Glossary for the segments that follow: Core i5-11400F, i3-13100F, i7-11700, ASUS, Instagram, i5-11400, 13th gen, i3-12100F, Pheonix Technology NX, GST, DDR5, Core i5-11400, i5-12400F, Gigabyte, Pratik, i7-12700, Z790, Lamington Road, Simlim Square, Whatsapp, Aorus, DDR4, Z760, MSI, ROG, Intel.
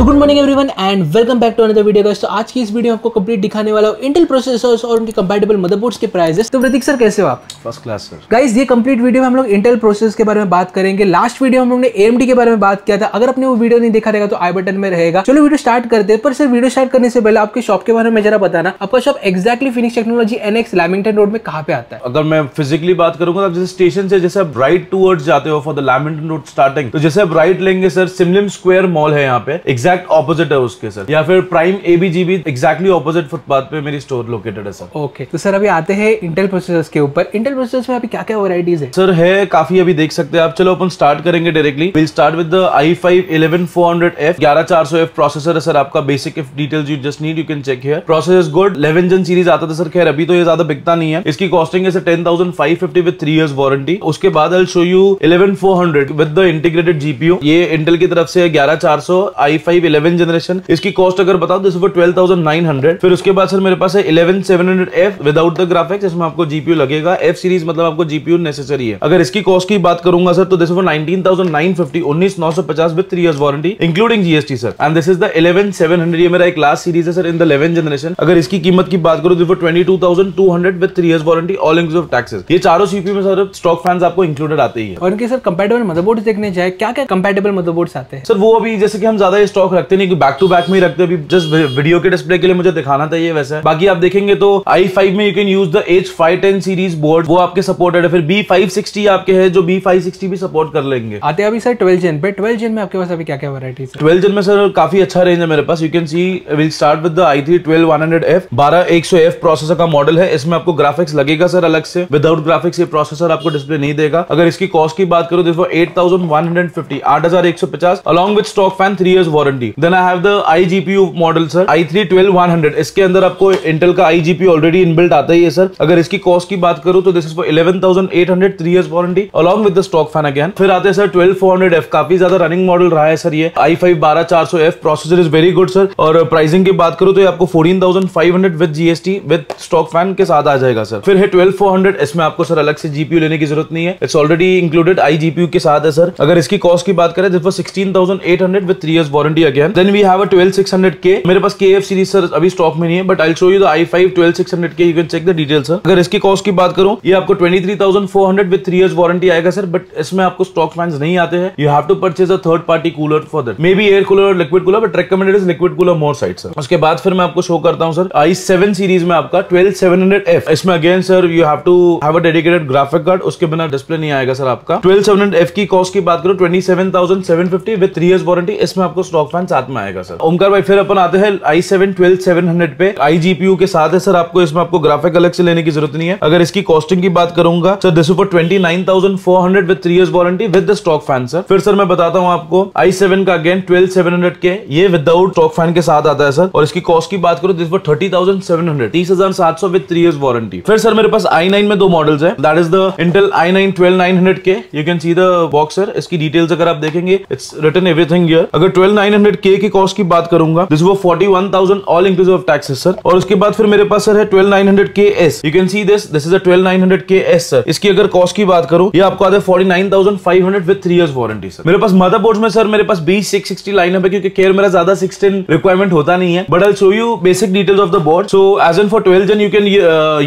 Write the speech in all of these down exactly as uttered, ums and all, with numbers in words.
So good morning everyone and welcome back to another video guys. तो आज की इस वीडियो में आपको कंप्लीट दिखाने वाला हूं इंटेल प्रोसेसर्स और उनके कंपैटिबल मदरबोर्ड्स के प्राइसेस। तो प्रतीक सर कैसे हो आप? First class sir. गाइस ये कंप्लीट वीडियो में हम लोग इंटेल प्रोसेसर्स के बारे में बात करेंगे। लास्ट वीडियो हम लोगों ने एएमडी के बारे में बात किया था, अगर आपने वो वीडियो नहीं देखा रहेगा तो आई बटन में रहेगा। चलो वीडियो स्टार्ट करते हैं, पर सर वीडियो स्टार्ट करने से पहले आपके शॉप के बारे में जरा बताना। आपका shop exactly Phoenix technology NX Lamington road में कहां पे आता है? अगर मैं फिजिकली बात करूंगा तो जैसे स्टेशन से जैसे आप राइट टुवर्ड्स जाते हो for the Lamington road starting, तो जैसे आप राइट लेंगे सर सिमलिम स्क्वायर मॉल है यहाँ पे, एक्जैक्ट ऑपोजिट है उसके सर, या फिर prime ABGB exactly opposite footpath पे मेरी स्टोर लोकेटेड है सर। ओके तो सर अभी आते हैं इंटेल प्रोसेसर्स के ऊपर। इंटेल प्रोसेसर्स में अभी क्या क्या वैरायटीज है सर? है काफी, अभी देख सकते हैं आप। चलो अपन स्टार्ट करेंगे directly. Will start with the I five eleven four hundred F, ग्यारह चार सौ एफ प्रोसेसर है सर आपका। Basic if details you just need you can check here. Processor good, eleven gen series आता था सर। खैर अभी तो ये ज्यादा बिकता नहीं है। इसकी कॉस्टिंग है sir ten thousand five fifty with three years warranty. उसके बाद I will show you eleven four hundred with the integrated GPU. ये इंटेल की तरफ से ग्यारह चार सौ आई फाइव इलेवन जनरेशन। इसकी कॉस्ट अगर बताओ तो ट्वेल्व थाउजेंड नाइन हंड्रेड। फिर उसके बाद सर मेरे पास है eleven seven hundred F without the graphics, इसमें आपको जीपीयू लगेगा। एफ सीरीज मतलब आपको जीपीयू नेसेसरी है। अगर इसकी कॉस्ट की बात करूंगा सर तो this was nineteen thousand nine fifty, nineteen thousand nine fifty with three years warranty including GST sir. And this is the eleven seven hundred, ये मेरा एक लास्ट सीरीज है sir in the eleven generation. अगर इसकी कीमत की बात करूं तो twenty two thousand two hundred with three years warranty all inclusive taxes. ये चारों सीपीयू में सर स्टॉक फैंस आपको इंक्लूडेड आते ही है। और इनके सर कंपैटिबल मदरबोर्ड्स देखने जाए, क्या-क्या कंपैटिबल मदरबोर्ड्स आते हैं सर? वो अभी जैसे कि हम ज्यादा स्टॉक रखते नहीं, बैक टू बैक में ही रखते हैं, अभी जस्ट वीडियो के डिस्प्ले के लिए मुझे दिखाना था ये। वैसे बाकी आप देखेंगे तो आई फाइव में you can use the H five ten series board, वो आपके सपोर्टेड है। फिर बी फाइव सिक्सटी आपके है, जो बी फाइव सिक्सटी भी सपोर्ट कर लेंगे। आते हैं अभी सर ट्वेल्व जेन पे। ट्वेल्व जेन में आपके पास अभी क्या क्या वैरायटी है? ट्वेल्व जेन में सर काफी अच्छा रेंज है मेरे पास। You can see will start with the I three twelve one hundred F, twelve one hundred F processor का मॉडल है। इसमें आपको ग्राफिक्स लगेगा सर अलग से, विदाउट ग्राफिक्स ये प्रोसेसर आपको डिस्प्ले नहीं देगा। अगर इसकी कॉस्ट की बात करो तो eight thousand one hundred fifty, eight thousand one hundred fifty along with stock fan three years warranty. Then I have the I G P U model sir I three twelve one hundred. इसके अंदर आपको Intel का I G P U already inbuilt आता ही है sir. अगर इसकी cost की बात करूं तो this is for eleven thousand eight hundred, three years warranty along with the stock fan again. फिर आते हैं sir twelve four hundred F, काफी ज्यादा रनिंग मॉडल रहा है सर ये। I five twelve four hundred F processor is very good sir. और pricing की बात करूं तो ये आपको fourteen thousand five hundred with GST with stock fan के साथ आ जाएगा सर। फिर है ट्वेल्व फोर हंड्रेड, इसमें आपको सर अलग से जीपीयू लेने की जरूरत नहीं है, it's already included I G P U के साथ है सर। अगर इसकी कॉस्ट की बात करें तो sixteen thousand eight hundred with three years warranty again. Then we have a twelve six hundred K, मेरे पास के एफ सीरीज सर अभी स्टॉक में नहीं है, but I will show you the I five twelve six hundred K, you can check the details sir. अगर इसकी cost की बात करूं ये आपको twenty three thousand four hundred with three years warranty आएगा सर, बट इसमें आपको स्टॉक फैंस नहीं आते हैं। You have to purchase a third party cooler for that, may be air cooler और liquid cooler, but recommended is liquid cooler more side sir. उसके बाद फिर मैं आपको शो करता हूं सर आई सेवन सीरीज में आपका ट्वेल्व सेवन हंड्रेड एफ। इसमें again sir you have to have a dedicated graphic card, उसके बिना डिस्प्ले नहीं आएगा सर आपका। ट्वेल्व सेवन हंड्रेड एफ की कॉस्ट की बात करो twenty seven thousand seven fifty with three years warranty, इसमें आपको स्टॉक फैन साथ में आएगा सर। ओमकार भाई फिर अपन आते हैं I seven twelve seven hundred पे, आई जी पी यू के साथ है सर आपको, इसमें आपको ग्राफिक अलग से लेने की जरूरत नहीं है। अगर इसकी कॉस्टिंग की बात करूंगा sir this is for twenty nine thousand four hundred with three years warranty with the stock fan sir. फिर सर मैं बताता हूं आपको आई सेवन का again twelve seven hundred K, ये विदाउट स्टॉक फैन के साथ आता है सर। और इसकी कॉस्ट की बात करो this is for thirty thousand seven hundred, thirty thousand seven hundred with three years warranty. फिर सर मेरे पास आई नाइन में दो मॉडल्स है, that is the Intel I nine twelve nine hundred K, you can see the box sir. इसकी details अगर आप देखेंगे इट्स रिटन एवरीथिंग हियर। अगर ट्वेल्व नाइन हंड्रेड के की कॉस्ट की बात करूंगा दिस वो forty one thousand all inclusive of taxes sir. और उसके बाद फिर मेरे पास सर है twelve nine hundred K S, you can see this this is the twelve nine hundred K S sir. इसकी अगर कॉस्ट की बात करूं ये आपको आता है forty nine thousand five hundred with three years warranty sir. मेरे पास मदरबोर्ड्स में सर मेरे पास बी सिक्स सिक्सटी लाइनअप है, क्योंकि खैर मेरा ज्यादा सिक्सटीन रिक्वायरमेंट होता नहीं है, but I will show you basic details of the board. So as an for twelve gen you can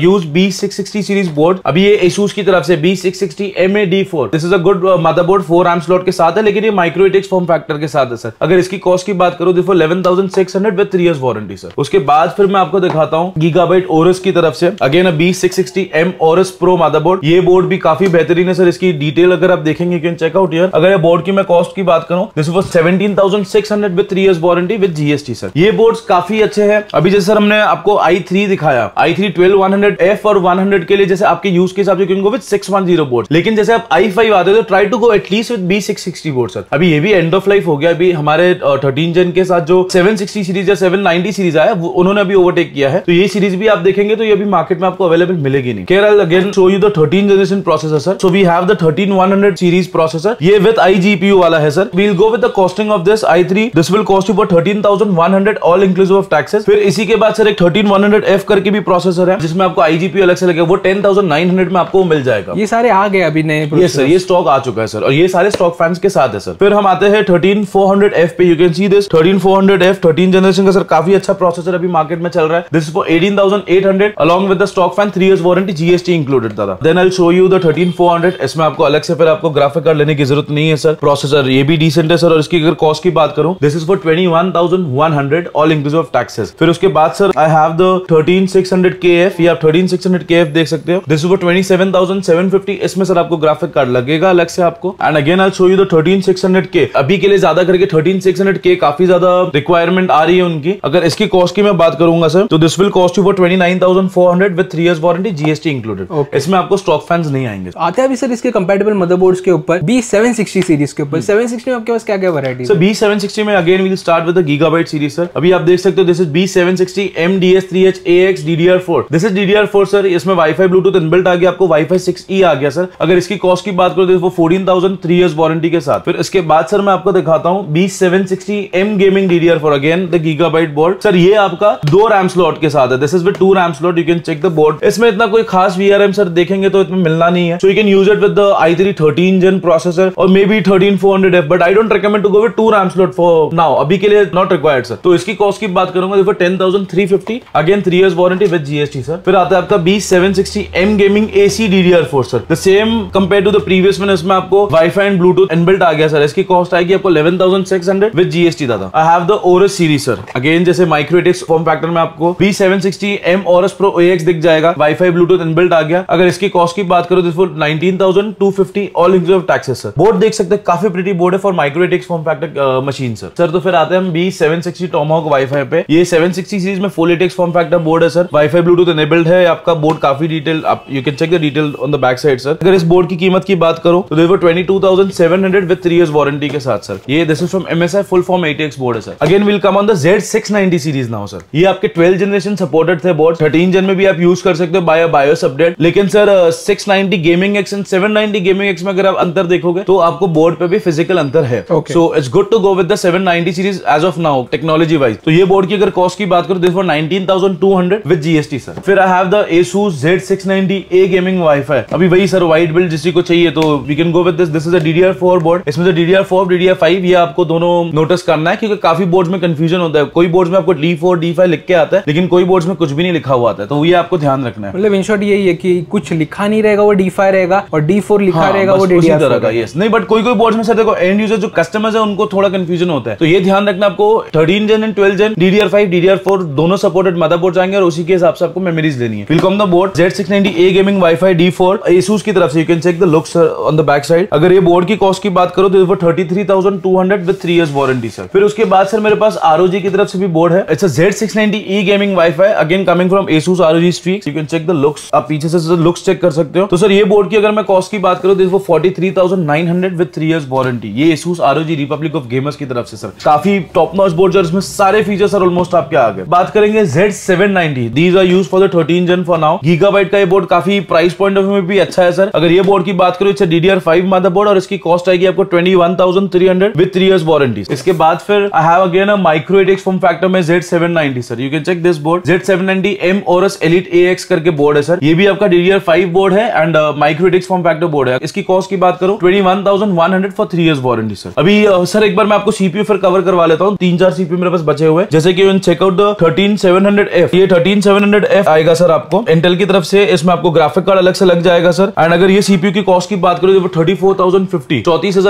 use B six sixty series board. अभी ये एसूस की तरफ से B six sixty M A D four, this is a good motherboard, four RAM slot के साथ है, लेकिन ये माइक्रोएटिक्स फॉर्म फैक्टर के साथ है सर। अगर इसकी कॉस्ट की बात करूं देखो eleven thousand six hundred with three years warranty sir. उसके बाद फिर मैं आपको दिखाता हूं गीगाबाइट ओरस की तरफ से, again B six sixty M Aorus pro motherboard. ये बोर्ड भी काफी बेहतरीन है सर। इसकी डिटेल अगर आप देखेंगे you can check out here. अगर ये बोर्ड की मैं कॉस्ट की बात करूं this was seventeen thousand six hundred with three years warranty with GST sir. ये बोर्ड्स काफी अच्छे हैं। अभी जैसे सर हमने आपको आई थ्री दिखाया, I three twelve one hundred F और वन हंड्रेड के लिए जैसे आपके यूज के हिसाब से you can go with six ten board, लेकिन जैसे आप आई फाइव आते हो तो try to go at least with B six sixty board sir. अभी ये भी एंड ऑफ लाइफ हो गया, अभी हमारे थर्टीन जेन के साथ जो सेवन सिक्सटी सीरीज या सेवन नाइंटी सीरीज आया उन्होंने अभी ओवरटेक किया है, तो ये सीरीज भी आप देखेंगे तो ये अभी मार्केट में आपको अवेलेबल मिलेगी नहीं। केरल again show you the thirteen generation processor sir. So we have the thirteen one hundred series processor, ये with i G P U वाला है sir. We will go with the costing of this i three, this will cost you for thirteen thousand one hundred all inclusive of taxes. फिर इसी के बाद sir एक thirteen one hundred F करके भी processor है, जिसमें आपको आई जी पी यू अलग से लगेगा, वो टेन थाउजेंड नाइन हंड्रेड में आपको मिल जाएगा। ये सारे आ गए अभी नए प्रोसेसर, ये स्टॉक आ चुका है सर, और ये सारे स्टॉक फैंस के साथ है सर। फिर हम आते हैं थर्टीन फोर हंड्रेड एफ पे, can see this thirteen four hundred F, thirteenth generation का सर काफी अच्छा प्रोसेसर अभी मार्केट में चल रहा है. This is for eighteen thousand eight hundred along with the stock fan, three years warranty, G S T included था. Then I'll show you the thirteen four hundred. इसमें आपको अलग से फिर आपको ग्राफिक कार्ड लेने की जरूरत नहीं है सर. प्रोसेसर ये भी डिसेंट है सर. और इसकी अगर कॉस्ट की बात करूं, this is for twenty-one thousand one hundred all inclusive of taxes. फिर उसके बाद sir I have the thirteen six hundred K F, ये आप thirteen six hundred K F देख सकते हो. This is for twenty-seven thousand seven fifty. इसमें sir आपको ग्राफिक कार्ड लगेगा अलग से आपको. And again I will show you the thirteen six hundred K. अभी के लिए ज्यादा करके thirteen six hundred K काफी ज्यादा रिक्वायरमेंट आ रही है उनकी. अगर इसकी कॉस्ट की मैं बात करूंगा सर, तो this will cost you for twenty-nine thousand four hundred with three years warranty, GST included. इसमें आपको स्टॉक फैंस नहीं आएंगे. आते हैं अभी सर इसके कंपैटिबल मदरबोर्ड्स के ऊपर, B seven sixty सीरीज के ऊपर. seven sixty में आपके पास क्या-क्या वैरायटी है सर? B seven sixty में again we will start with the Gigabyte series sir. अभी आप देख सकते हो this is B seven sixty M D S three H A X D D R four. This is D D R four sir. इसमें wifi Bluetooth inbuilt आ गया, आपको wifi six E आ गया सर. अगर इसकी कॉस्ट की बात करो तो fourteen thousand three years warranty के साथ. फिर इसके बाद सर मैं आपको दिखाता हूं B seven sixty M Gaming D D R four, again the Gigabyte board sir. ये आपका दो रैम स्लॉट के साथ है. This is with two RAM slot. You can check the board. इसमें इतना कोई खास V R M सर देखेंगे तो इतना मिलना नहीं है. So you can use it with the i three thirteen gen processor और may be thirteen four hundred F, but I don't recommend to go with two RAM slot for now. अभी के लिए नॉट रिक्वायर्ड सर. तो इसकी cost की बात करूंगा तो ten thousand three fifty, again three years warranty with GST sir. फिर आता है आपका B seven sixty M Gaming A C D D R four sir. The same compare to the previous one, इसमें आपको वाईफाई एंड ब्लूटूथ इनबिल्ट आ गया sir. इसकी cost आएगी आपको eleven thousand six hundred with GST दादा. I have the Aorus series sir. Again जैसे micro ATX form factor में आपको B seven sixty M Aorus Pro A X दिख जाएगा. वाईफाई ब्लूटूथ इनबिल्ट आ गया. अगर इसकी कॉस्ट की बात करो तो इसको nineteen thousand two fifty all inclusive taxes sir. Board देख सकते हैं, काफी प्रिटी बोर्ड है for micro ATX form factor machine sir. Sir तो फिर आते हैं हम B seven sixty Tomahawk Wi-Fi पे. ये सेवन सिक्सटी सीरीज में full eight X form factor board है सर. वाईफाई ब्लूटूथ इनेबल्ड है. आपका बोर्ड काफी डिटेल, आप you can check the detail on the back side sir. अगर इस बोर्ड की कीमत की बात करो तो देखो twenty-two thousand seven hundred with three years warranty के साथ सर. ये this is from M S I full form eight X board है sir. Again will come on the Z six ninety series now sir. ये आपके twelve generation supported थे board. thirteen gen में भी आप यूज कर सकते हो बाय बायोस अपडेट. लेकिन sir six ninety gaming X and seven ninety gaming X में अगर आप अंतर देखोगे तो आपको बोर्ड पे भी फिजिकल अंतर है. So it's good to go with the seven ninety series as of now technology wise. तो ये बोर्ड की अगर कॉस्ट की बात करो this for nineteen thousand two hundred with GST sir. फिर I have the ASUS Z six ninety A gaming wifi. अभी वही सर वाइड बिल्ड जिसी को चाहिए तो we can go with this. This is a D D R four board. इसमें से D D R four D D R five ये आपको दोनों नोटिस करना है क्योंकि काफी बोर्ड्स में कंफ्यूजन होता है. कोई बोर्ड्स में आपको D four D five लिख के आता है, लेकिन कोई बोर्ड्स में कुछ भी नहीं लिखा हुआ आता है. तो ये आपको ध्यान रखना है. मतलब इन शॉर्ट यही है कि कुछ लिखा नहीं रहेगा वो D five रहेगा और D four लिखा हाँ, रहेगा वो D D R four का. यस नहीं, बट कोई कोई बोर्ड्स में सर देखो एंड यूजर जो कस्टमर्स है उनको थोड़ा कंफ्यूजन होता है. तो ये ध्यान रखना आपको thirteen gen and twelve gen D D R five D D R four दोनों सपोर्टेड मदरबोर्ड आएंगे और उसी के हिसाब से आपको मेमोरीज लेनी है. Welcome the board Z six ninety A gaming Wi-Fi D four ASUS की तरफ से. You can check the looks on the back side. अगर ये बोर्ड की कॉस्ट की बात करो तो thirty-three thousand two hundred with three years warranty sir. फिर उसके बाद सर मेरे पास R O G की तरफ से भी बोर्ड है. It's a Z six ninety E gaming wifi, again coming from ASUS R O G Strix. You can check the looks, आप पीछे से लुक्स चेक कर सकते हो. तो सर ये बोर्ड की अगर मैं कॉस्ट की बात करूं तो इसको forty-three thousand nine hundred with three years warranty. ये ASUS R O G Republic of Gamers की तरफ से सर. काफी टॉप नॉच बोर्ड है और इसमें सारे फीचर्स और ऑलमोस्ट आपके आ गए. बात करेंगे Z seven ninety. These are used for the thirteen gen for now. Gigabyte का ये बोर्ड काफी प्राइस पॉइंट ऑफ व्यू में भी अच्छा है सर. अगर ये बोर्ड की बात करूं it's a D D R five motherboard और इसकी कॉस्ट आएगी आपको twenty-one thousand three hundred with three years warranty. इसके बाद फिर I have again a micro ATX form factor में Z seven ninety sir. You can check this board Z seven ninety M Aorus Elite A X करके board है sir. ये भी आपका D D R five board है and micro ATX form factor board है. इसकी cost की बात करूं twenty-one thousand one hundred for three years warranty sir. अभी uh, सर एक बार मैं आपको सीपीयू फिर कवर करवा लेता हूं. तीन चार सीपीयू मेरे पास बचे हुए हैं. जैसे कि check out the thirteen seven hundred F. ये thirteen seven hundred F आएगा सर आपको Intel की तरफ से. इसमें आपको ग्राफिक कार्ड अलग से लग जाएगा सर. एंड अगर ये सीपीयू की कॉस्ट की बात करो तो thirty-four thousand fifty thirty-four thousand fifty with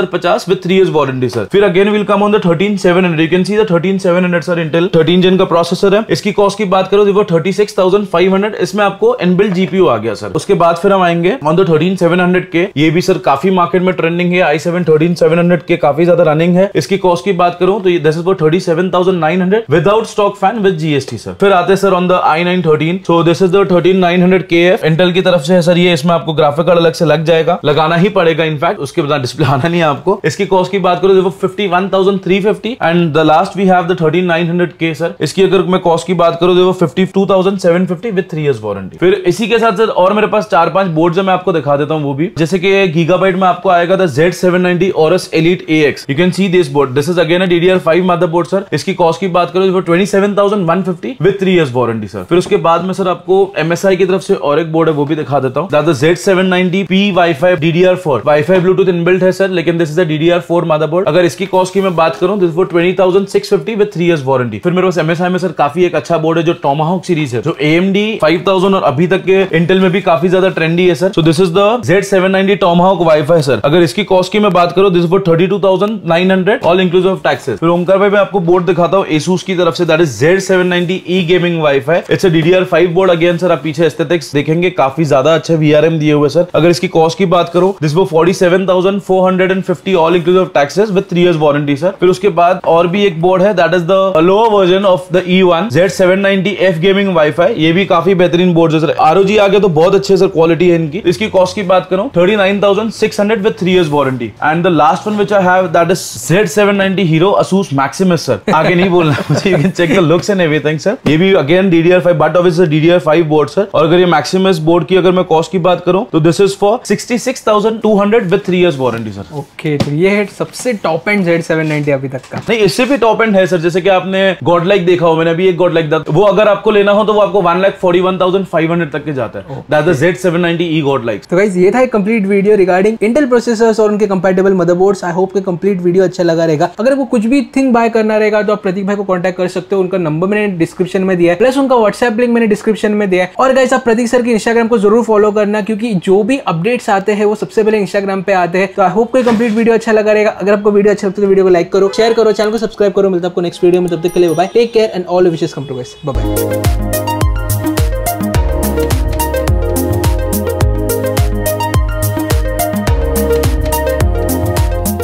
three years warranty sir. फिर again will come on the thirteen seven hundred. You can see the thirteen seven hundred sir. Intel thirteen gen का processor है. इसकी cost की बात करो तो thirty-six thousand five hundred. इसमें आपको इनबिल्ट जीपीयू आ गया सर. उसके बाद फिर हम आएंगे on the thirteen seven hundred K. ये भी सर काफी मार्केट में ट्रेंडिंग है. i seven thirteen seven hundred K काफी ज्यादा रनिंग है. इसकी कॉस्ट की बात करूं तो ये this is for thirty-seven thousand nine hundred without stock fan with GST sir. फिर आते sir on the i nine thirteen. So this is the thirteen nine hundred K F. Intel की तरफ से है सर ये. इसमें आपको ग्राफिक कार्ड अलग से लग जाएगा, लगाना ही पड़ेगा इनफैक्ट. उसके बाद डिस्प्ले आना नहीं है आपको. इसकी कॉस्ट की बात करो तो fifty-one thousand three fifty and the last we have the thirteen nine hundred K sir. इसकी अगर मैं कॉस्ट की बात करो तो fifty-two thousand seven fifty with three years warranty. फिर इसी के साथ सर और मेरे पास चार पांच बोर्ड मैं आपको दिखा देता हूँ वो भी. जैसे कि गीगाबाइट में आपको आएगा द Z seven ninety Aorus Elite A X. You can see this board. This is again a D D R five motherboard sir. इसकी कॉस्ट की बात करो twenty-seven thousand one fifty with three years warranty sir. फिर उसके बाद में sir आपको M S I की तरफ से और एक बोर्ड है वो भी दिखा देता हूँ. That is Z seven ninety P Wi-Fi D D R four. Wi-Fi Bluetooth inbuilt है सर, लेकिन this is a D D R four motherboard. अगर इसकी कॉस्ट की मैं बात कर रहा हूँ, this for twenty thousand six fifty with three years warranty. फिर मेरे पास एमएसआई में सर काफी एक अच्छा बोर्ड है जो टॉमाहॉक सीरीज है, जो A M D five thousand और अभी तक के इंटेल में भी काफी ज्यादा ट्रेंडी है sir. So this is the Z seven ninety Tomahawk wifi sir. अगर इसकी कॉस्ट की मैं बात करूं, this for thirty two thousand nine hundred all inclusive of taxes. फिर ओमकार भाई मैं आपको बोर्ड दिखाता हूं ASUS की तरफ से, that is Z seven ninety E gaming wifi. It's a D D R five board again sir. आप पीछे एस्थेटिक्स देखेंगे काफी ज्यादा अच्छे V R M दिए हुए सर। अगर इसकी कॉस्ट की बात करूं, this for forty seven thousand four hundred fifty all inclusive of taxes with three years warranty sir. फिर उसके बाद और भी एक बोर्ड है, that is the lower version of the E one Z seven ninety F gaming wifi. ये भी काफी बेहतरीन बोर्ड है सर। आरओजी आगे तो बहुत अच्छे सर क्वालिटी है इनकी। इसकी कॉस्ट की बात करूं, thirty nine thousand six hundred with three years warranty. And the last one which I have, that is Z seven ninety hero ASUS Maximus sir. आगे नहीं बोलना मुझे, you can check the looks and everything sir. ये भी अगेन D D R five but obviously D D R five board sir. और अगर ये मैक्सिमस बोर्ड की अगर मैं कॉस्ट की बात करूं, तो this is for sixty six thousand two hundred with three years warranty sir. Okay, तो ये है सबसे top end Z seven ninety अभी तक का। नहीं, इससे भी टॉप एंड है सर, जैसे कि आपने गॉड लाइक देखा हो, मैंने अभी एक गॉड लाइक था, वो अगर आपको लेना हो तो वो आपको one lakh forty one thousand five hundred तक के जाता है। That is Z seven ninety E god like. तो गाइस ये था एक complete video regarding Intel processors और उनके कंपैटिबल मदरबोर्ड्स। आई होप कि कंप्लीट वीडियो अच्छा लगा रहेगा। अगर आपको कुछ भी थिंग बाय करना रहेगा तो आप प्रतीक भाई को कांटेक्ट कर सकते हो। उनका नंबर मैंने डिस्क्रिप्शन में दिया है, प्लस उनका व्हाट्सएप लिंक मैंने डिस्क्रिप्शन में दिया है। और गाइस आप प्रतीक सर के इंस्टाग्राम को जरूर फॉलो करना, क्योंकि जो भी अपडेट्स आते हैं वो सबसे पहले इंस्टाग्राम पे आते हैं। तो आई होप कि कंप्लीट वीडियो अच्छा लगा रहेगा। अगर आपको वीडियो अच्छा लगता है तो वीडियो को लाइक करो, शेयर करो, चैनल को सब्सक्राइब करो। मिलता है आपको नेक्स्ट वीडियो में, तब तक के लिए bye bye, take care and all your wishes come to guys. Bye bye.